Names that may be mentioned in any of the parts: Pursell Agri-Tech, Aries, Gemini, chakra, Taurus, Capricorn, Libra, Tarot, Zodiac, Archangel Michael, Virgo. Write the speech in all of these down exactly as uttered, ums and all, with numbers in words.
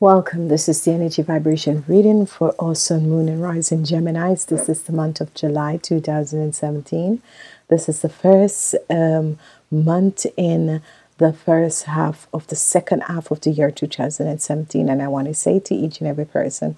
Welcome, this is the energy vibration reading for all sun, moon and rising Geminis. This is the month of July two thousand seventeen. This is the first um, month in the first half of the second half of the year two thousand seventeen, and I want to say to each and every person,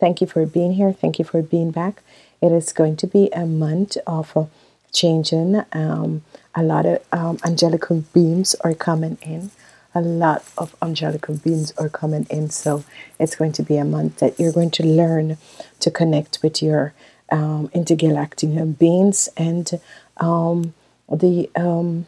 thank you for being here, thank you for being back. It is going to be a month of uh, changing. Um, a lot of um, angelical beams are coming in. A lot of angelical beings are coming in, so it's going to be a month that you're going to learn to connect with your um, intergalactic beings and um, the um,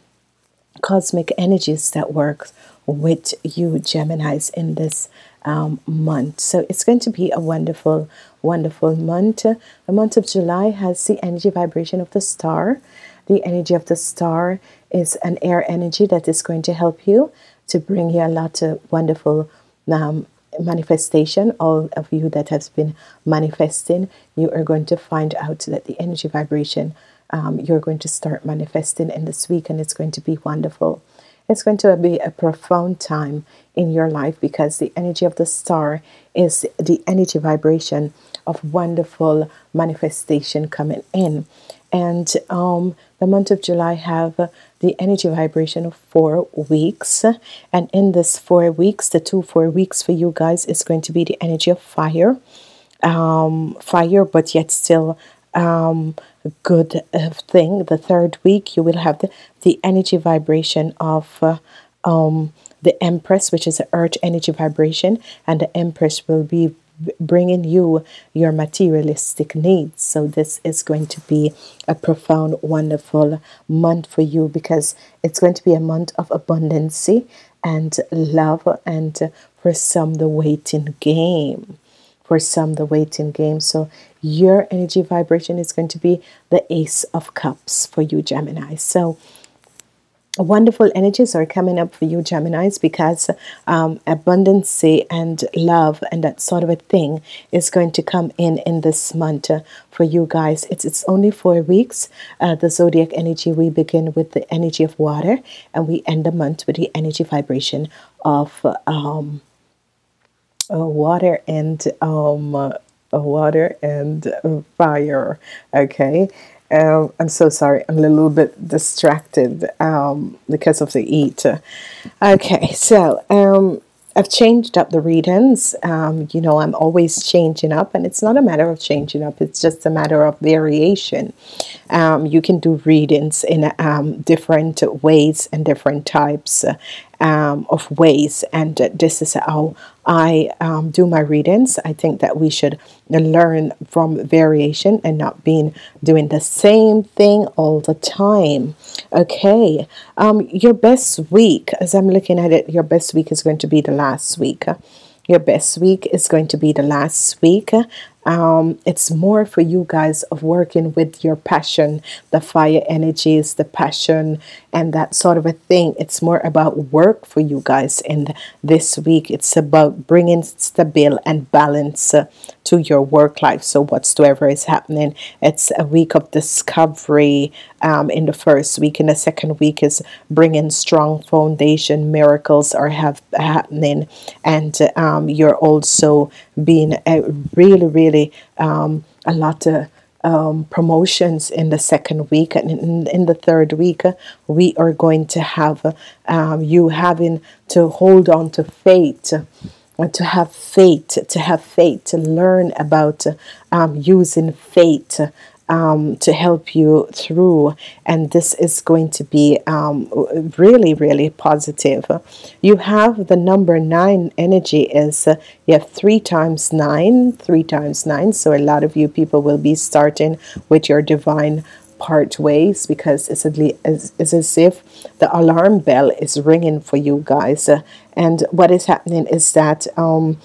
cosmic energies that work with you Geminis in this um, month. So it's going to be a wonderful, wonderful month. The month of July has the energy vibration of the star. The energy of the star is an air energy that is going to help you to bring you a lot of wonderful um, manifestation. All of you that have been manifesting, you are going to find out that the energy vibration, um, you're going to start manifesting in this week, and it's going to be wonderful. It's going to be a profound time in your life because the energy of the star is the energy vibration of wonderful manifestation coming in. And um, the month of July have uh, the energy vibration of four weeks. And in this four weeks, the two four weeks for you guys is going to be the energy of fire. Um, fire, but yet still um, a good uh, thing. The third week, you will have the, the energy vibration of uh, um, the Empress, which is the earth energy vibration. And the Empress will be bringing you your materialistic needs. So this is going to be a profound, wonderful month for you because it's going to be a month of abundance and love, and for some the waiting game, for some the waiting game. So your energy vibration is going to be the Ace of Cups for you Gemini. So wonderful energies are coming up for you Geminis because um, abundance and love and that sort of a thing is going to come in in this month uh, for you guys. It's, it's only four weeks. Uh, the Zodiac energy, we begin with the energy of water and we end the month with the energy vibration of um, uh, water and um, uh, water and fire. Okay. Um, I'm so sorry, I'm a little bit distracted um, because of the heat. Okay, so um, I've changed up the readings. Um, you know, I'm always changing up, and it's not a matter of changing up, it's just a matter of variation. Um, you can do readings in um, different ways and different types um, of ways, and this is how I um, do my readings. I think that we should learn from variation and not being doing the same thing all the time. Okay, um, your best week, as I'm looking at it, your best week is going to be the last week. Your best week is going to be the last week. Um, it's more for you guys of working with your passion, the fire energies, the passion and that sort of a thing. It's more about work for you guys. And this week, it's about bringing stability and balance uh, to your work life. So whatsoever is happening, it's a week of discovery um, in the first week. In the second week is bringing strong foundation. Miracles are have happening. And um, you're also being a really, really Um, a lot of um, promotions in the second week, and in, in the third week uh, we are going to have uh, um, you having to hold on to faith, uh, to have faith, to have faith, to learn about uh, um, using faith um, to help you through, and this is going to be um, really, really positive. You have the number nine energy is uh, you have three times nine, three times nine. So a lot of you people will be starting with your divine part ways because it's, it's, it's as if the alarm bell is ringing for you guys. Uh, and what is happening is that um,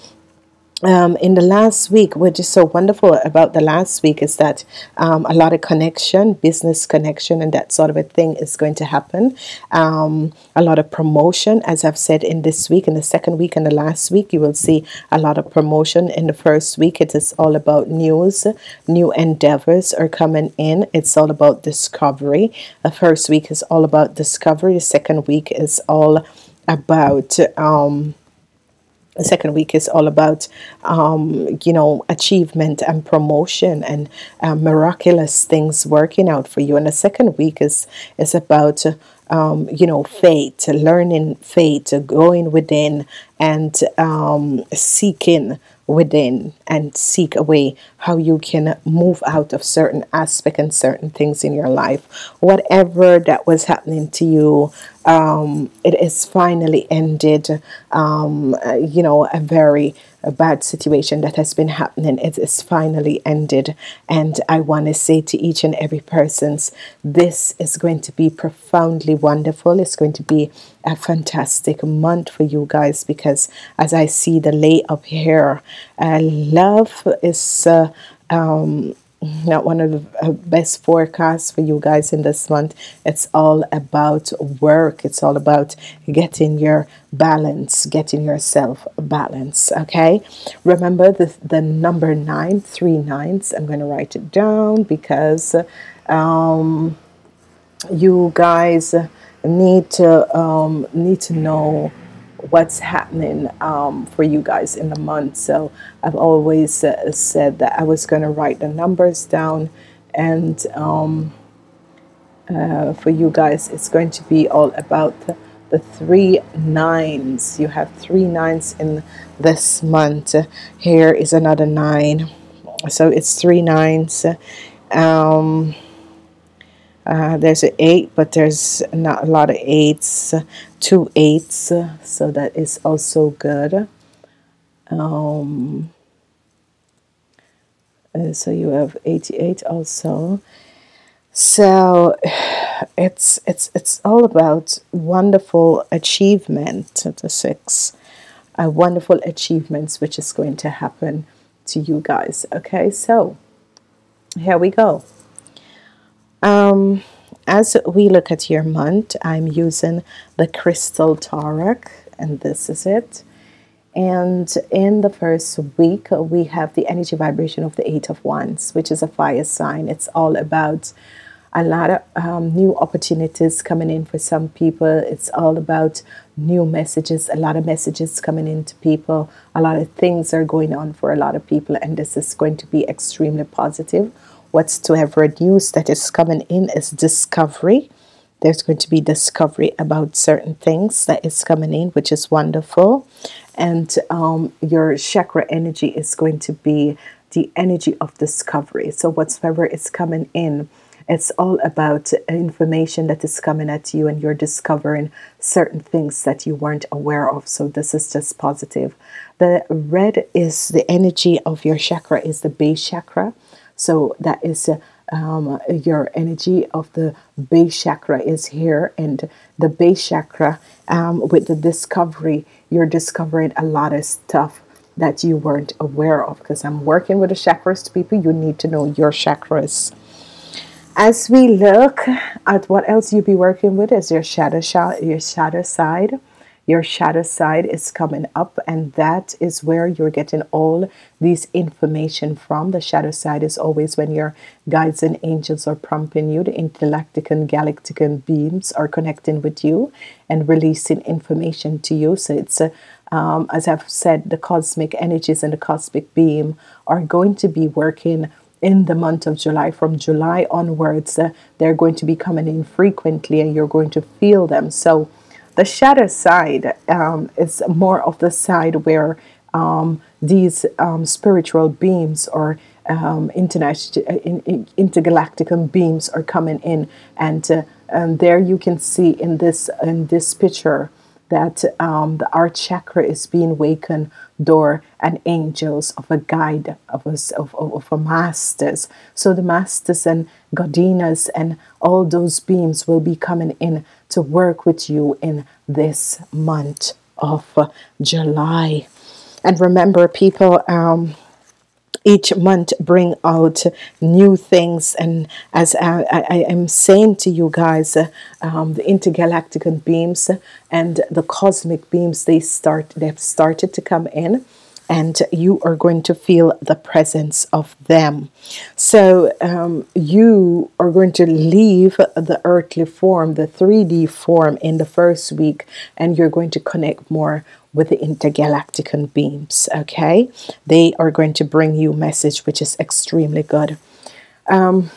Um, in the last week, what is so wonderful about the last week is that um, a lot of connection, business connection and that sort of a thing is going to happen. Um, a lot of promotion, as I've said, in this week, in the second week and the last week, you will see a lot of promotion. In the first week, it is all about news. New endeavors are coming in. It's all about discovery. The first week is all about discovery. The second week is all about um The second week is all about, um, you know, achievement and promotion and uh, miraculous things working out for you. And the second week is, is about, uh, um, you know, faith, learning faith, going within and um, seeking within and seek away how you can move out of certain aspects and certain things in your life. Whatever that was happening to you, um, it is finally ended. Um, you know, a very a bad situation that has been happening, it is finally ended. And I want to say to each and every person's, this is going to be profoundly wonderful. It's going to be a fantastic month for you guys, because as I see the lay up here, uh, love is uh, um, not one of the best forecasts for you guys in this month. It's all about work. It's all about getting your balance, getting yourself balance. Okay, remember the, the number nine, three nines. I'm going to write it down because um, you guys need to um, need to know what's happening um, for you guys in the month. So I've always uh, said that I was going to write the numbers down, and um, uh, for you guys it's going to be all about the, the three nines. You have three nines in this month. Here is another nine, so it's three nines. um, Uh, there's an eight, but there's not a lot of eights. Two eights, so that is also good. Um, so you have eighty-eight also. So it's it's it's all about wonderful achievement. The six, uh, wonderful achievements which is going to happen to you guys. Okay, so here we go. Um, as we look at your month, I'm using the crystal tarot, and this is it. And in the first week, we have the energy vibration of the Eight of Wands, which is a fire sign. It's all about a lot of um, new opportunities coming in for some people. It's all about new messages, a lot of messages coming in to people. A lot of things are going on for a lot of people, and this is going to be extremely positive. Whatsoever news that is coming in is discovery. There's going to be discovery about certain things that is coming in, which is wonderful. And um, your chakra energy is going to be the energy of discovery. So whatsoever is coming in, it's all about information that is coming at you, and you're discovering certain things that you weren't aware of. So this is just positive. The red is the energy of your chakra, is the base chakra. So that is uh, um, your energy of the base chakra is here, and the base chakra um, with the discovery, you're discovering a lot of stuff that you weren't aware of, because I'm working with the chakras people. You need to know your chakras. As we look at what else you'll be working with is your shadow, your shadow side. Your shadow side is coming up, and that is where you're getting all these information from. The shadow side is always when your guides and angels are prompting you. The intergalactic and galactic beams are connecting with you and releasing information to you. So it's, uh, um, as I've said, the cosmic energies and the cosmic beam are going to be working in the month of July. From July onwards, uh, they're going to be coming in frequently, and you're going to feel them. So the shadow side um, is more of the side where um, these um, spiritual beams or um, international, in, in, intergalactic beams are coming in, and, uh, and there you can see in this in this picture that um, the art chakra is being wakened door and angels of a guide of us of, of, of a masters. So the masters and godinas and all those beams will be coming in to work with you in this month of uh, July. And remember, people, um, each month bring out new things. And as I, I, I am saying to you guys, uh, um, the intergalactic beams and the cosmic beams, they start they've started to come in, and you are going to feel the presence of them. So um, you are going to leave the earthly form, the three D form, in the first week, and you're going to connect more with the intergalactican beams, okay? They are going to bring you a message which is extremely good. Um,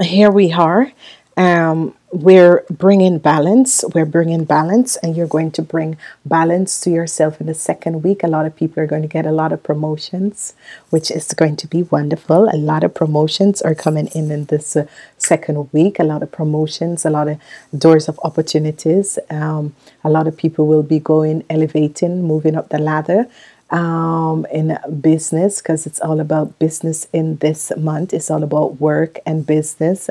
here we are. Um, we're bringing balance. We're bringing balance, and you're going to bring balance to yourself in the second week. A lot of people are going to get a lot of promotions, which is going to be wonderful. A lot of promotions are coming in in this uh, second week. A lot of promotions, a lot of doors of opportunities. Um, a lot of people will be going, elevating, moving up the ladder um in business, because it's all about business in this month. It's all about work and business.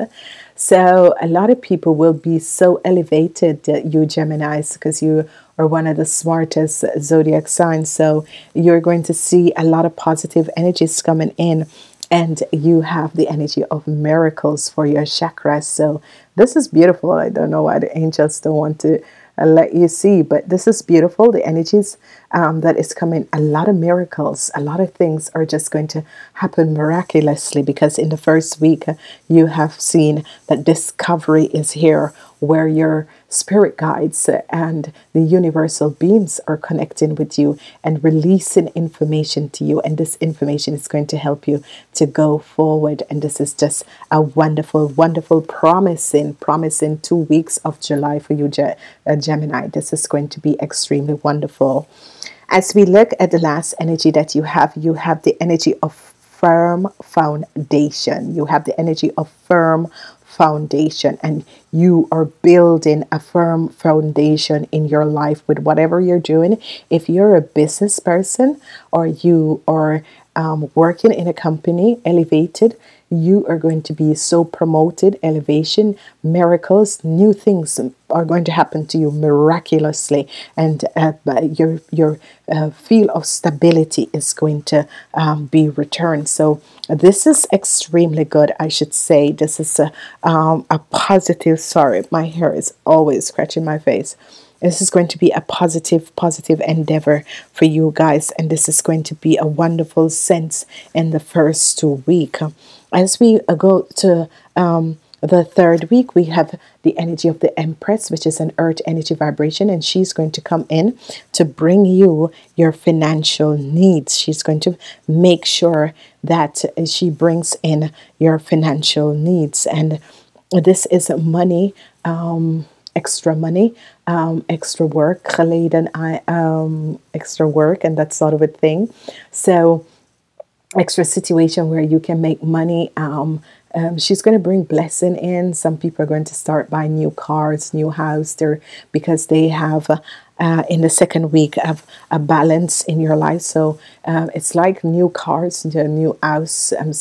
So a lot of people will be so elevated, uh, you Geminis, because you are one of the smartest zodiac signs. So you're going to see a lot of positive energies coming in, and you have the energy of miracles for your chakras. So this is beautiful. I don't know why the angels don't want to I'll let you see, but this is beautiful. The energies um, that is coming, a lot of miracles, a lot of things are just going to happen miraculously, because in the first week uh, you have seen that discovery is here, where your spirit guides and the universal beings are connecting with you and releasing information to you, and this information is going to help you to go forward. And this is just a wonderful, wonderful, promising, promising two weeks of July for you, Ge- uh, Gemini. This is going to be extremely wonderful. As we look at the last energy that you have, you have the energy of firm foundation. You have the energy of firm foundation, and you are building a firm foundation in your life with whatever you're doing. If you're a business person, or you are um, working in a company, elevated, you are going to be so promoted, elevation, miracles, new things are going to happen to you miraculously, and uh, your your uh, feel of stability is going to um, be returned. So this is extremely good, I should say. This is a, um, a positive. Sorry, my hair is always scratching my face. This is going to be a positive, positive endeavor for you guys, and this is going to be a wonderful sense in the first two weeks. As we go to um, the third week, we have the energy of the Empress, which is an earth energy vibration, and she's going to come in to bring you your financial needs. She's going to make sure that she brings in your financial needs, and this is money, um, extra money, um, extra work, geladen, um, extra work, and that sort of a thing. So extra situation where you can make money. Um, um, she's going to bring blessing in. Some people are going to start buying new cars, new house there, because they have uh, uh, in the second week have a balance in your life. So um, it's like new cars, the new house. I'm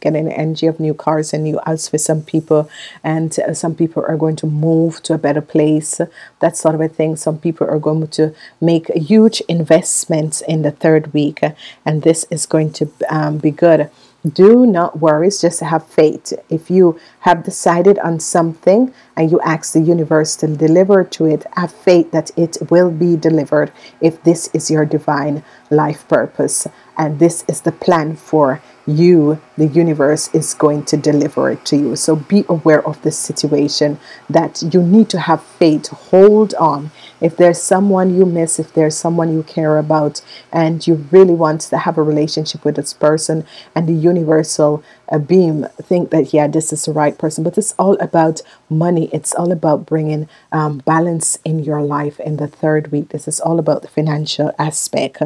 getting the energy of new cars and new house for some people, and uh, some people are going to move to a better place, that sort of a thing. Some people are going to make huge investments in the third week, uh, and this is going to um, be good. Do not worry, just have faith. If you have decided on something and you ask the universe to deliver to it, have faith that it will be delivered if this is your divine life purpose. And this is the plan for you. The universe is going to deliver it to you. So be aware of this situation, that you need to have faith. Hold on. If there's someone you miss, if there's someone you care about, and you really want to have a relationship with this person, and the universal uh, being think that, yeah, this is the right person. But it's all about money. It's all about bringing um, balance in your life in the third week. This is all about the financial aspect.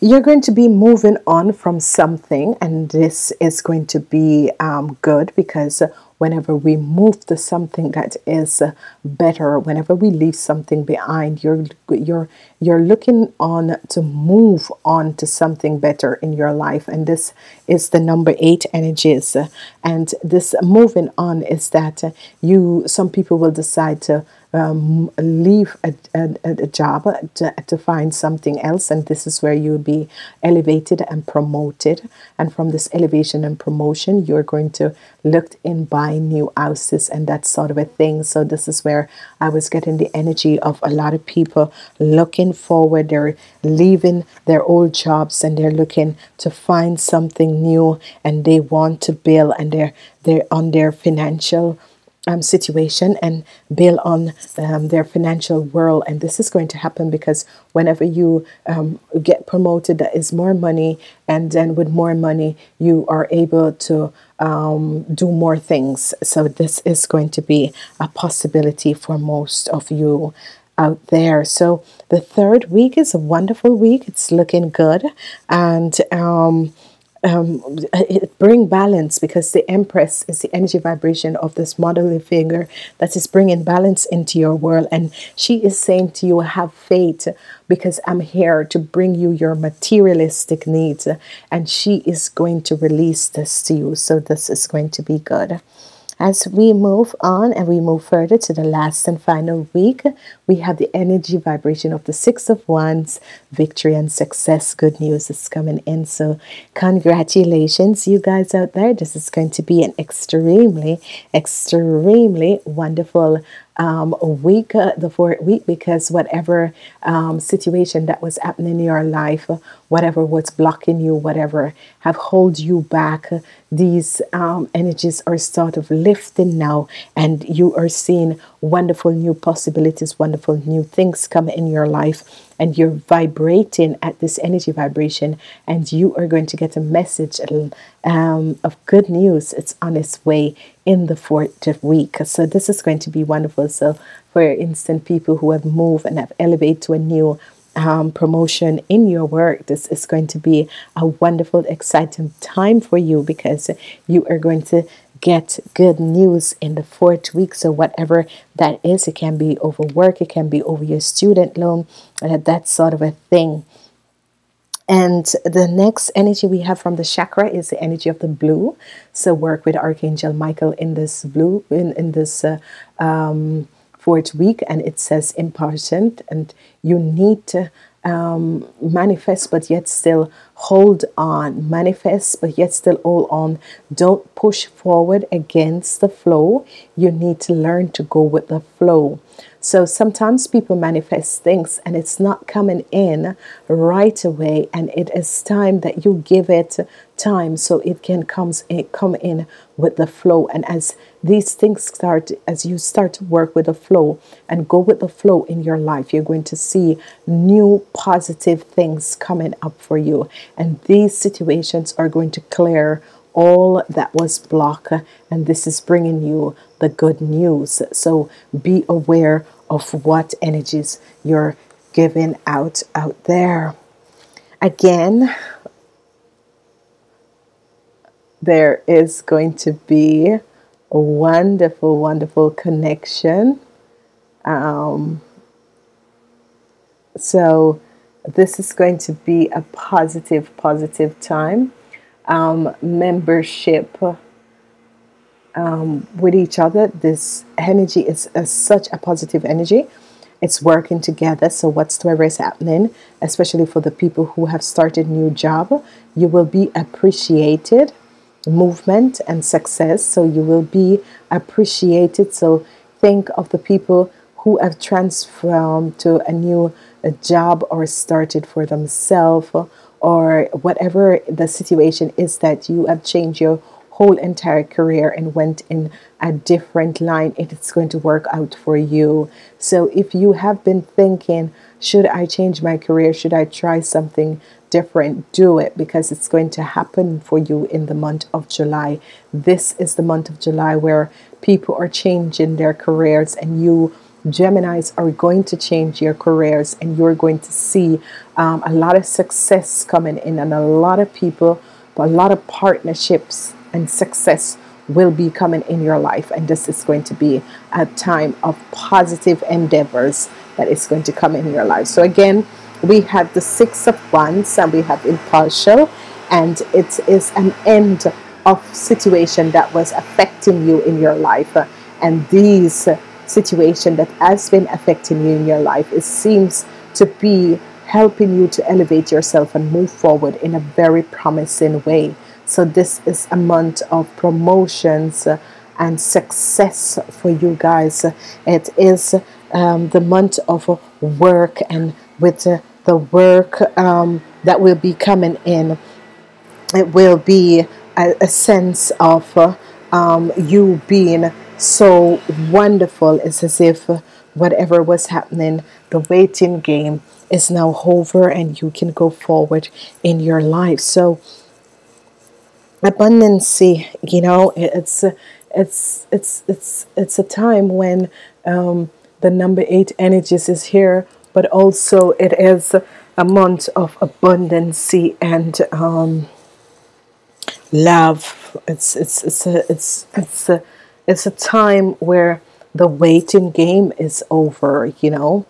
You're going to be moving on from something, and this is going to be um, good, because whenever we move to something that is uh, better, whenever we leave something behind, you're you're you're looking on to move on to something better in your life, and this is the number eight energies. And this moving on is that you some people will decide to Um, leave a, a, a job to, to find something else, and this is where you'll be elevated and promoted. And from this elevation and promotion, you're going to look in buying new houses and that sort of a thing. So this is where I was getting the energy of a lot of people looking forward. They're leaving their old jobs and they're looking to find something new, and they want to build, and they're they're on their financial um, situation and bail on um, their financial world. And this is going to happen because whenever you um, get promoted, there is more money, and then with more money you are able to um, do more things. So this is going to be a possibility for most of you out there. So the third week is a wonderful week. It's looking good, and um, um, it bring balance, because the Empress is the energy vibration of this motherly figure that is bringing balance into your world, and she is saying to you, have faith, because I'm here to bring you your materialistic needs, and she is going to release this to you. So this is going to be good. As we move on and we move further to the last and final week, we have the energy vibration of the Six of Wands, victory and success. Good news is coming in. So congratulations, you guys out there. This is going to be an extremely, extremely wonderful Um, a week, uh, the fourth week, because whatever um, situation that was happening in your life, whatever was blocking you, whatever have held you back, these um, energies are sort of lifting now, and you are seeing wonderful new possibilities, wonderful new things come in your life, and you're vibrating at this energy vibration, and you are going to get a message um, of good news. It's on its way in the fourth week. So this is going to be wonderful. So for instance, people who have moved and have elevated to a new um, promotion in your work, this is going to be a wonderful, exciting time for you, because you are going to get good news in the fourth week. So whatever that is, it can be over work, it can be over your student loan, uh, that sort of a thing. And the next energy we have from the chakra is the energy of the blue. So work with Archangel Michael in this blue, in, in this uh, um, fourth week. And it says impatient, and you need to um, manifest, but yet still hold on. Manifest, but yet still hold on. Don't push forward against the flow. You need to learn to go with the flow. So sometimes people manifest things and it's not coming in right away, and it is time that you give it time so it can comes it come in with the flow. And as these things start, as you start to work with the flow and go with the flow in your life, you're going to see new positive things coming up for you, and these situations are going to clear all that was blocked, and this is bringing you the good news. So be aware of what energies you're giving out out there. Again, there is going to be a wonderful, wonderful connection. Um, so this is going to be a positive, positive time. Um, membership um, with each other. This energy is uh, such a positive energy. It's working together. So whatsoever is happening, especially for the people who have started new job, you will be appreciated. Movement and success. So you will be appreciated. So think of the people who have transformed to a new uh, job, or started for themselves, or whatever the situation is that you have changed your whole entire career and went in a different line. It's going to work out for you. So if you have been thinking, should I change my career? Should I try something different? Do it, because it's going to happen for you in the month of July. This is the month of July where people are changing their careers, and you Geminis are going to change your careers, and you're going to see um, a lot of success coming in, and a lot of people, a lot of partnerships and success will be coming in your life. And this is going to be a time of positive endeavors that is going to come in your life. So again, we have the Six of Wands, and we have impartial, and it is an end of situation that was affecting you in your life, and these situation that has been affecting you in your life, it seems to be helping you to elevate yourself and move forward in a very promising way. So this is a month of promotions and success for you guys. It is um, the month of work, and with uh, the work um, that will be coming in, it will be a, a sense of uh, um, you being so wonderful. It's as if whatever was happening, the waiting game is now over and you can go forward in your life. So abundance, you know, it's it's it's it's it's a time when um, the number eight energies is here, but also it is a month of abundance and um, love. It's it's it's a, it's it's a, it's a time where the waiting game is over. You know,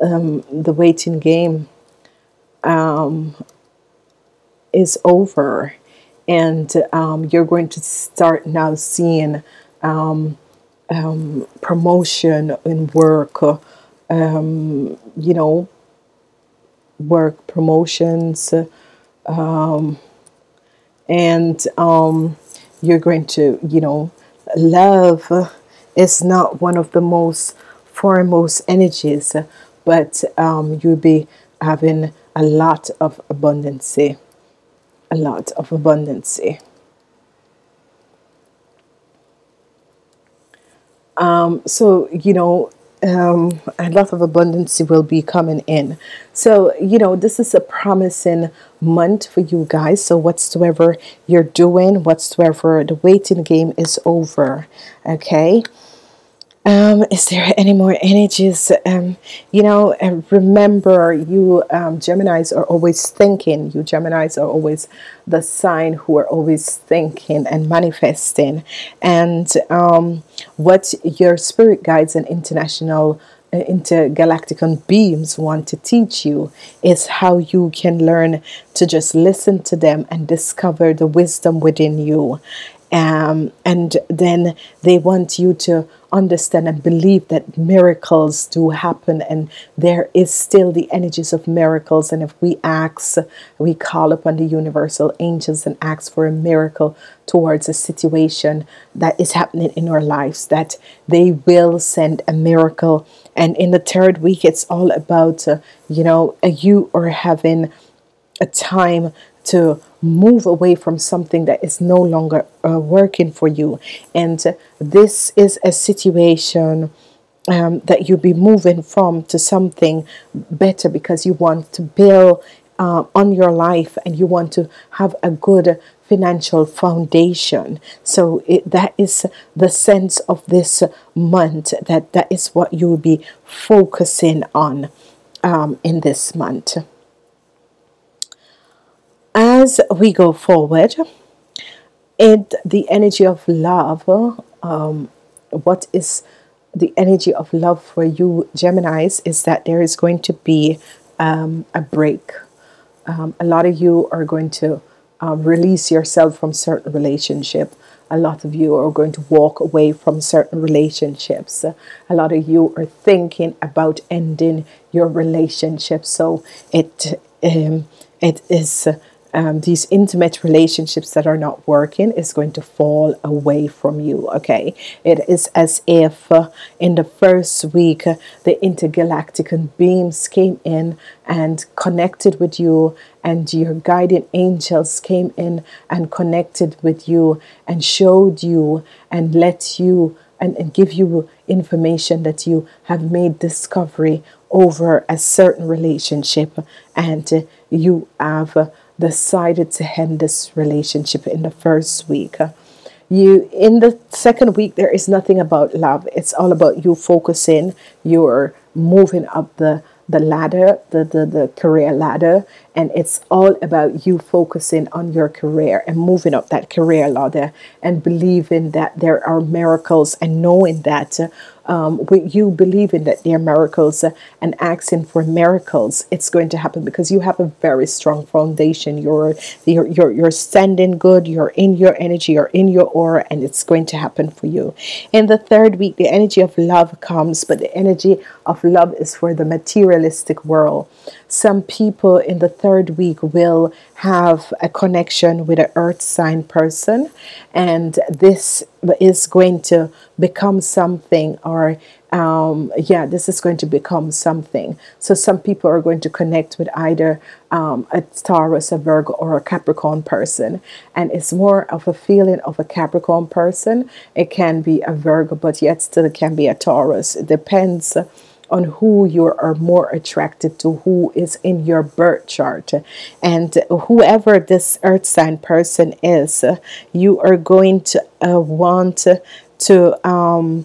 um, the waiting game um, is over. And um, you're going to start now seeing um, um, promotion in work, um, you know, work promotions. Um, and um, you're going to, you know, love is not one of the most foremost energies, but um, you'll be having a lot of abundance. A lot of abundance. Um, so, you know, um, a lot of abundance will be coming in. So, you know, this is a promising month for you guys. So whatsoever you're doing, whatsoever, the waiting game is over. Okay. Um, is there any more energies? Um, you know, and remember, you um, Geminis are always thinking. You Geminis are always the sign who are always thinking and manifesting. And um, what your spirit guides and international uh, intergalactic beams want to teach you is how you can learn to just listen to them and discover the wisdom within you. Um, and then they want you to understand and believe that miracles do happen, and there is still the energies of miracles. And if we ask, we call upon the universal angels and ask for a miracle towards a situation that is happening in our lives, that they will send a miracle. And in the third week, it's all about, uh, you know, uh, you are having a time to move away from something that is no longer uh, working for you. And uh, this is a situation um, that you'll be moving from to something better, because you want to build uh, on your life and you want to have a good financial foundation. So it, that is the sense of this month, that that is what you will be focusing on um, in this month. As we go forward, it the energy of love. Um, what is the energy of love for you, Geminis? Is that there is going to be um, a break. Um, a lot of you are going to um, release yourself from certain relationship. A lot of you are going to walk away from certain relationships. A lot of you are thinking about ending your relationship. So it um, it is. Uh, Um, these intimate relationships that are not working is going to fall away from you. Okay, it is as if uh, in the first week uh, the intergalactic beams came in and connected with you, and your guiding angels came in and connected with you and showed you and let you and, and give you information that you have made discovery over a certain relationship, and uh, you have uh, decided to end this relationship in the first week. You in the second week, there is nothing about love. It's all about you focusing. You're moving up the the ladder, the, the the career ladder, and it's all about you focusing on your career and moving up that career ladder and believing that there are miracles and knowing that um, with you believing that there are miracles and asking for miracles, it's going to happen because you have a very strong foundation. You're you're you're, you're standing good. You're in your energy. You're in your aura, and it's going to happen for you. In the third week, the energy of love comes, but the energy of love is for the material world. Some people in the third week will have a connection with an earth sign person, and this is going to become something, or um, yeah, this is going to become something. So some people are going to connect with either um, a Taurus, a Virgo, or a Capricorn person, and it's more of a feeling of a Capricorn person. It can be a Virgo, but yet still it can be a Taurus. It depends on who you are more attracted to, who is in your birth chart. And whoever this earth sign person is, you are going to uh, want to um,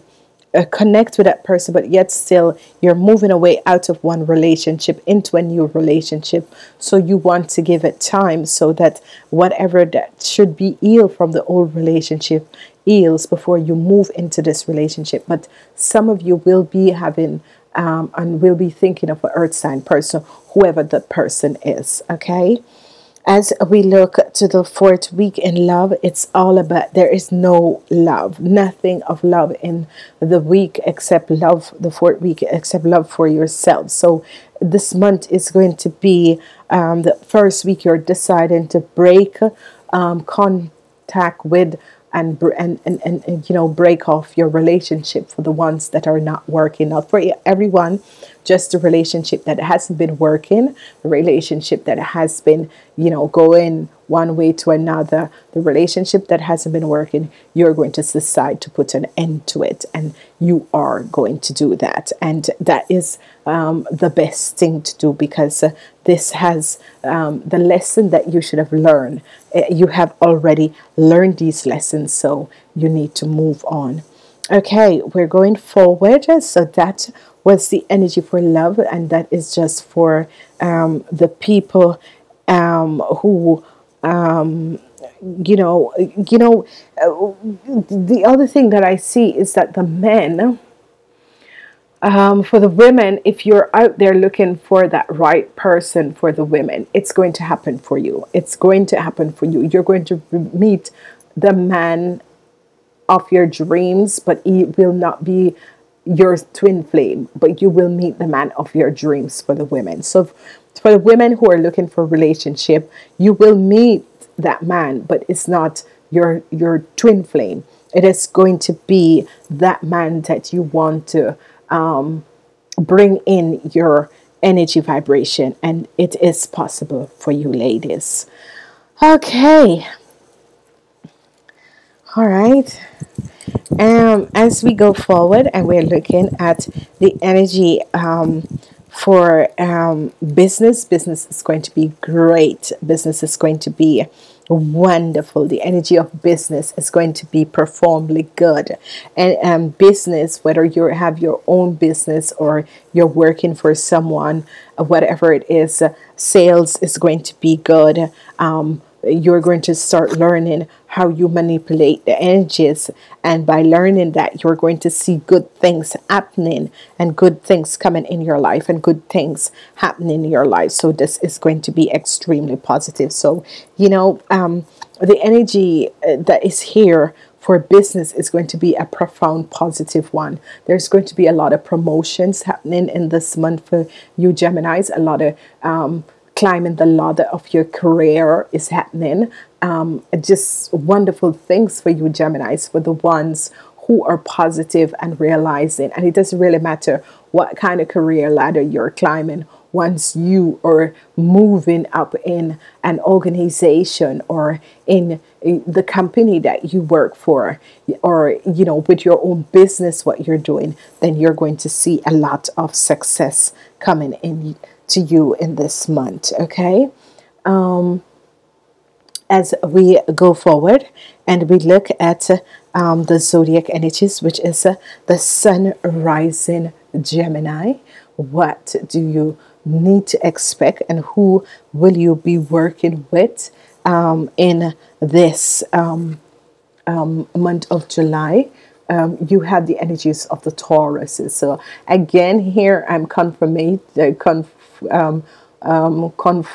uh, connect with that person, but yet still you're moving away out of one relationship into a new relationship. So you want to give it time so that whatever that should be healed from the old relationship heals before you move into this relationship. But some of you will be having Um, and we'll be thinking of an earth sign person, whoever the person is, okay? As we look to the fourth week in love, it's all about there is no love, nothing of love in the week except love, the fourth week, except love for yourself. So this month is going to be um, the first week you're deciding to break um, contact with And, and, and, and you know, break off your relationship for the ones that are not working. Not for everyone, just the relationship that hasn't been working, the relationship that has been, you know, going one way to another, the relationship that hasn't been working, you're going to decide to put an end to it, and you are going to do that. And that is um, the best thing to do, because uh, this has um, the lesson that you should have learned. Uh, you have already learned these lessons, so you need to move on. Okay, we're going forward. So that was the energy for love, and that is just for um, the people um, who... Um, you know, you know, uh, the other thing that I see is that the men, um, for the women, if you're out there looking for that right person for the women, it's going to happen for you. It's going to happen for you. You're going to meet the man of your dreams, but he will not be your twin flame, but you will meet the man of your dreams for the women. So if, for the women who are looking for a relationship, you will meet that man, but it's not your your twin flame. It is going to be that man that you want to um, bring in your energy vibration, and it is possible for you, ladies. Okay. All right. Um, as we go forward, and we're looking at the energy um, for um, business, business is going to be great. Business is going to be wonderful. The energy of business is going to be profoundly good. And um, business, whether you have your own business or you're working for someone, whatever it is, uh, sales is going to be good. Um, you're going to start learning how you manipulate the energies, and by learning that, you're going to see good things happening and good things coming in your life and good things happening in your life. So this is going to be extremely positive. So you know, um, the energy that is here for business is going to be a profound positive one. There's going to be a lot of promotions happening in this month for you Geminis. A lot of um, climbing the ladder of your career is happening. Um, just wonderful things for you Geminis, for the ones who are positive and realizing. And it doesn't really matter what kind of career ladder you're climbing. Once you are moving up in an organization or in the company that you work for, or, you know, with your own business, what you're doing, then you're going to see a lot of success coming in to you in this month. Okay, um, as we go forward and we look at um, the zodiac energies, which is uh, the sun rising Gemini, what do you need to expect and who will you be working with um, in this um, um, month of July? Um, you have the energies of the Tauruses. So again, here I'm confirming uh, conf um, um, conf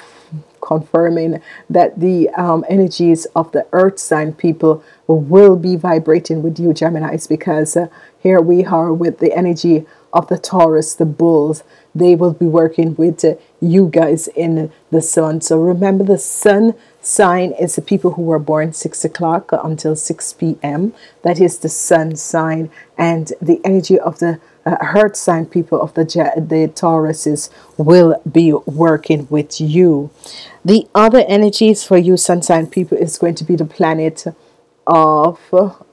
confirming that the um, energies of the earth sign people will be vibrating with you Geminis, because uh, here we are with the energy of the Taurus, the bulls. They will be working with uh, you guys in the sun. So remember, the sun sign is the people who were born six o'clock until six p m That is the sun sign, and the energy of the uh, heart sign people of the, the Tauruses will be working with you. The other energies for you sun sign people is going to be the planet of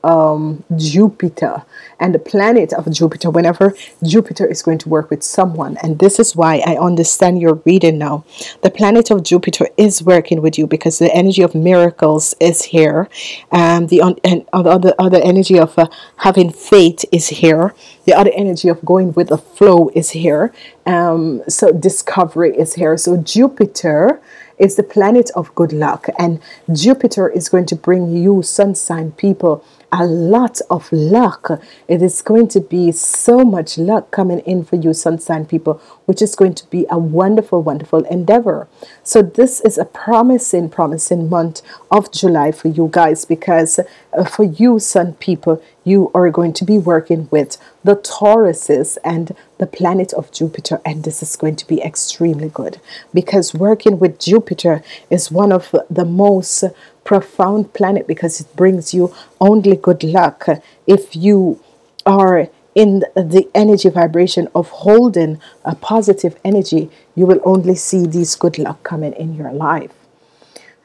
um, Jupiter, and the planet of Jupiter, whenever Jupiter is going to work with someone, and this is why I understand your reading now, the planet of Jupiter is working with you because the energy of miracles is here, um, the un and other, other energy of uh, having faith is here, the other energy of going with the flow is here, um, so discovery is here. So Jupiter is the planet of good luck, and Jupiter is going to bring you sun sign people a lot of luck. It is going to be so much luck coming in for you sun sign people, which is going to be a wonderful, wonderful endeavor. So this is a promising, promising month of July for you guys, because uh, for you sun people, you are going to be working with the Tauruses and the planet of Jupiter, and this is going to be extremely good because working with Jupiter is one of the most profound planet, because it brings you only good luck if you are in the energy vibration of holding a positive energy. You will only see these good luck coming in your life.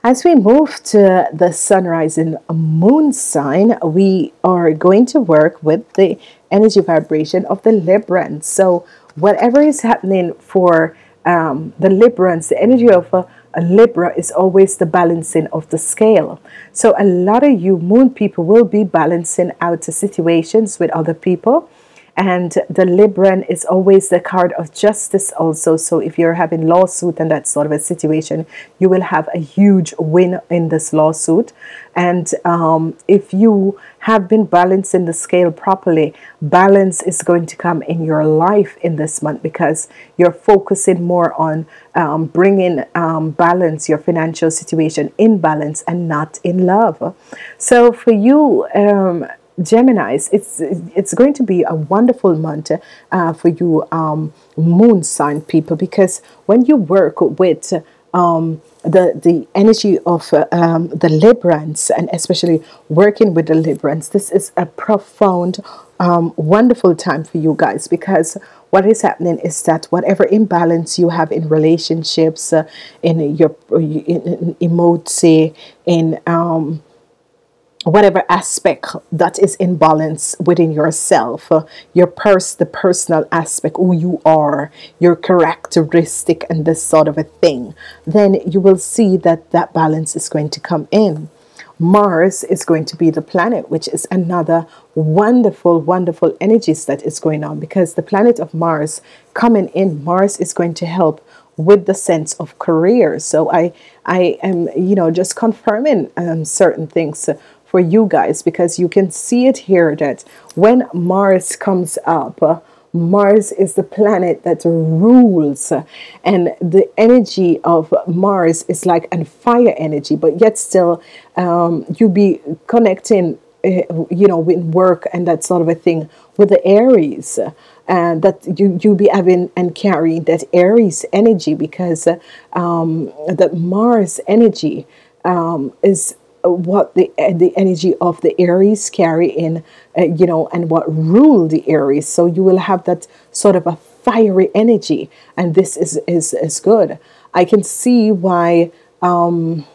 As we move to the sunrise and moon sign, we are going to work with the energy vibration of the Librans. So whatever is happening for um, the Librans, the energy of a, a Libra is always the balancing of the scale. So a lot of you moon people will be balancing out the situations with other people. And the Libran is always the card of justice also. So if you're having lawsuit and that sort of a situation, you will have a huge win in this lawsuit. And um, if you have been balancing the scale properly, balance is going to come in your life in this month, because you're focusing more on um, bringing um, balance, your financial situation in balance and not in love. So for you, um, Geminis, it's it's going to be a wonderful month uh, for you um, moon sign people, because when you work with um, the the energy of uh, um, the Librans, and especially working with the Librans, this is a profound, um, wonderful time for you guys, because what is happening is that whatever imbalance you have in relationships, uh, in your in, in emoji, in um, whatever aspect that is in balance within yourself, uh, your pers the personal aspect, who you are, your characteristic and this sort of a thing, then you will see that that balance is going to come in. Mars is going to be the planet, which is another wonderful, wonderful energies that is going on, because the planet of Mars coming in, Mars is going to help with the sense of career. So I, I am, you know, just confirming um, certain things for you guys, because you can see it here that when Mars comes up, uh, Mars is the planet that rules, uh, and the energy of Mars is like a fire energy, but yet still um, you be connecting, uh, you know, with work and that sort of a thing with the Aries, and uh, that you you be having and carrying that Aries energy, because uh, um, that Mars energy um, is what the the energy of the Aries carry in, uh, you know, and what rule the Aries. So you will have that sort of a fiery energy, and this is is is good. I can see why um,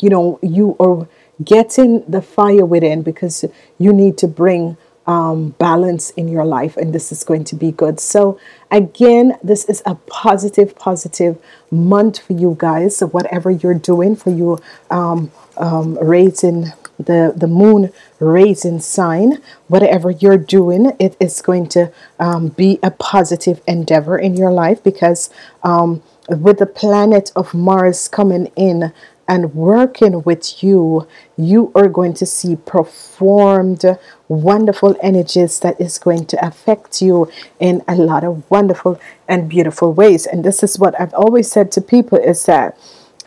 you know, you are getting the fire within, because you need to bring um, balance in your life, and this is going to be good. So again, this is a positive, positive month for you guys. So whatever you're doing for you, um, um, raising the, the moon raising sign, whatever you're doing, it is going to um, be a positive endeavor in your life, because um, with the planet of Mars coming in and working with you, you are going to see performed wonderful energies that is going to affect you in a lot of wonderful and beautiful ways. And this is what I've always said to people, is that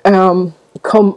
um, com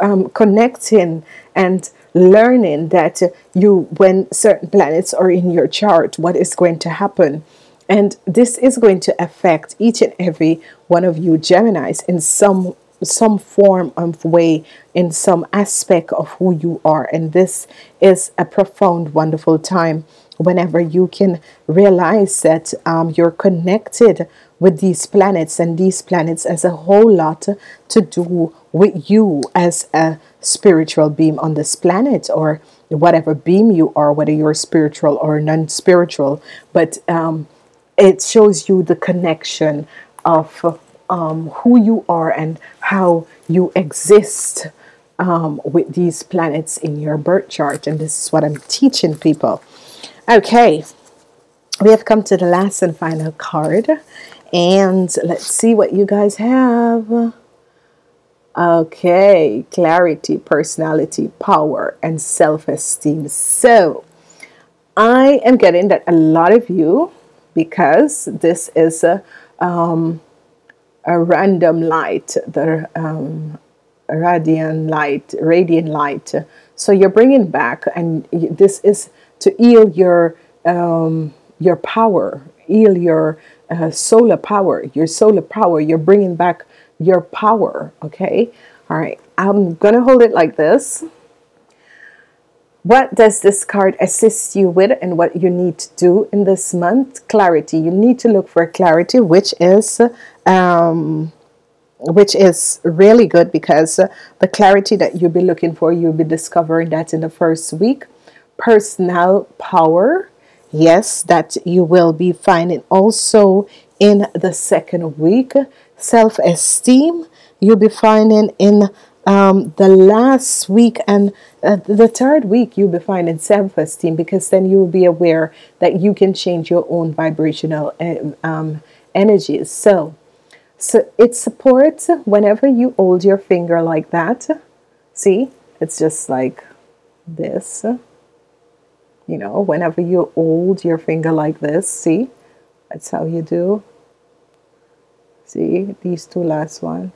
um, connecting and learning that you, when certain planets are in your chart, what is going to happen. And this is going to affect each and every one of you Geminis in some some form of way in some aspect of who you are. And this is a profound, wonderful time whenever you can realize that um, you're connected with these planets, and these planets has a whole lot to do with you as a spiritual being on this planet, or whatever beam you are, whether you're spiritual or non-spiritual. But um, it shows you the connection of um, who you are and how you exist um, with these planets in your birth chart. And this is what I'm teaching people. Okay, we have come to the last and final card, and let's see what you guys have. Okay, clarity, personality, power, and self-esteem. So I am getting that a lot of you, because this is a, um, a random light, the um, radiant light, radiant light. So you're bringing back, and this is to heal your um, your power, heal your uh, solar power, your solar power. You're bringing back your power. Okay, all right, I'm gonna hold it like this. What does this card assist you with, and what you need to do in this month? Clarity. You need to look for clarity, which is um, which is really good, because the clarity that you'll be looking for, you'll be discovering that in the first week. Personal power, yes, that you will be finding also in the second week. Self-esteem, you'll be finding in um, the last week, and uh, the third week you'll be finding self-esteem, because then you'll be aware that you can change your own vibrational um, energies. So, so it supports whenever you hold your finger like that. See, it's just like this. You know, whenever you hold your finger like this, see, that's how you do. See, these two last one.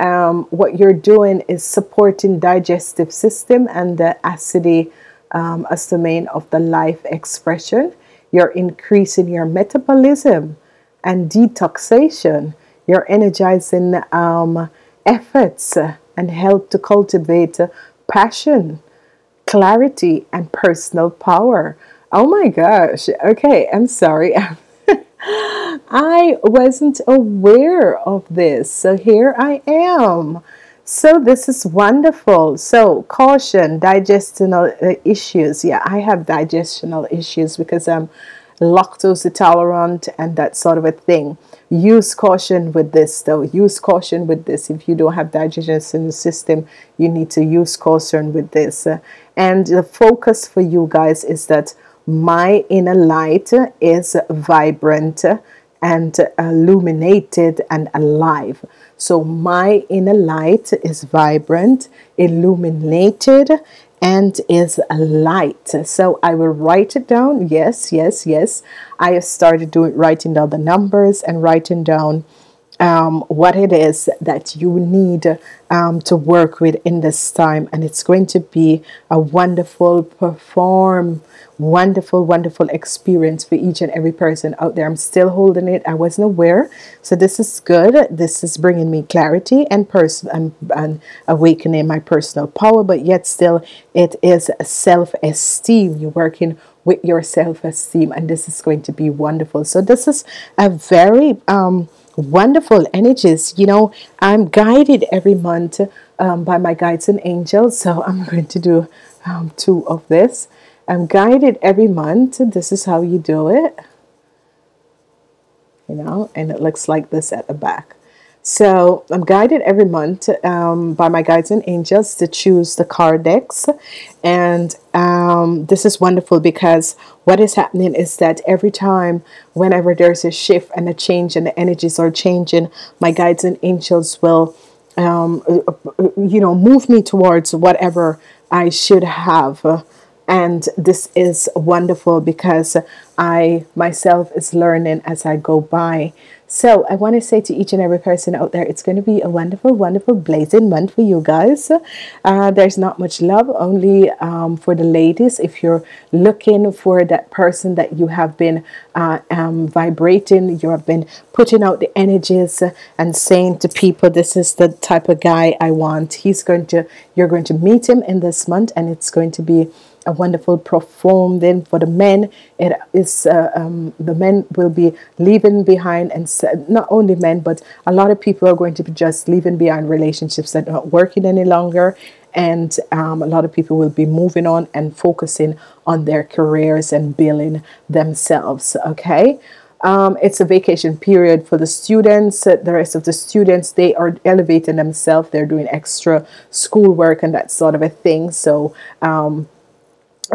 Um, what you're doing is supporting digestive system and the acidity um, as the main of the life expression. You're increasing your metabolism and detoxation. You're energizing um, efforts and help to cultivate passion, clarity, and personal power. Oh my gosh. Okay, I'm sorry. I wasn't aware of this, so here I am. So this is wonderful. So caution, digestional issues. Yeah, I have digestional issues because I'm lactose intolerant and that sort of a thing. Use caution with this though. Use caution with this. If you don't have digestion system, you need to use caution with this. And the focus for you guys is that my inner light is vibrant and illuminated and alive. So my inner light is vibrant, illuminated, and is a light. So I will write it down. Yes, yes, yes. I have started doing writing down the numbers and writing down um, what it is that you need um, to work with in this time. And it's going to be a wonderful perform, wonderful, wonderful experience for each and every person out there. I'm still holding it. I wasn't aware. So this is good. This is bringing me clarity and person and, and awakening my personal power. But yet still, it is self-esteem. You're working with your self-esteem, and this is going to be wonderful. So this is a very um, wonderful energies. You know, I'm guided every month um, by my guides and angels. So I'm going to do um, two of this. I'm guided every month. This is how you do it, you know, and it looks like this at the back. So I'm guided every month um, by my guides and angels to choose the card decks. And um, this is wonderful, because what is happening is that every time, whenever there's a shift and a change and the energies are changing, my guides and angels will, um, you know, move me towards whatever I should have. Uh, And this is wonderful, because I myself is learning as I go by So I want to say to each and every person out there, it's going to be a wonderful, wonderful, blazing month for you guys. Uh, there's not much love, only um, for the ladies. If you're looking for that person that you have been uh, um, vibrating, you have been putting out the energies and saying to people, this is the type of guy I want. He's going to, you're going to meet him in this month, and it's going to be a wonderful perform. Then for the men, it is uh, um, the men will be leaving behind, and not only men, but a lot of people are going to be just leaving behind relationships that are not working any longer, and um, a lot of people will be moving on and focusing on their careers and building themselves. Okay. Um, it's a vacation period for the students. Uh, the rest of the students, they are elevating themselves, they're doing extra schoolwork and that sort of a thing. So um,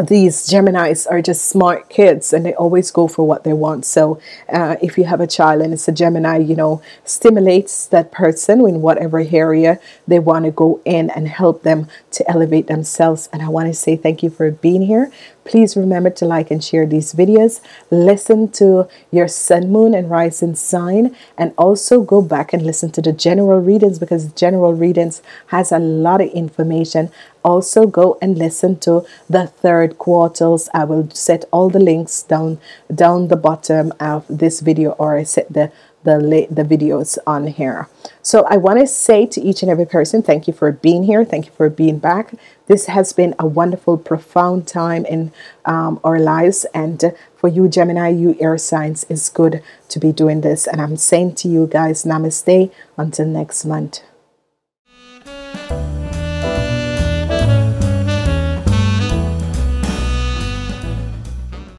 these Geminis are just smart kids, and they always go for what they want. So uh, if you have a child and it's a Gemini, you know, stimulates that person in whatever area they want to go in and help them to elevate themselves. And I want to say thank you for being here. Please remember to like and share these videos. Listen to your sun, moon, and rising sign, and also go back and listen to the general readings, because the general readings has a lot of information. Also go and listen to the third quartals. I will set all the links down down the bottom of this video, or I set the the the videos on here. So I want to say to each and every person, thank you for being here. Thank you for being back. This has been a wonderful, profound time in um, our lives. And uh, for you, Gemini, you air signs, it's good to be doing this. And I'm saying to you guys, namaste until next month.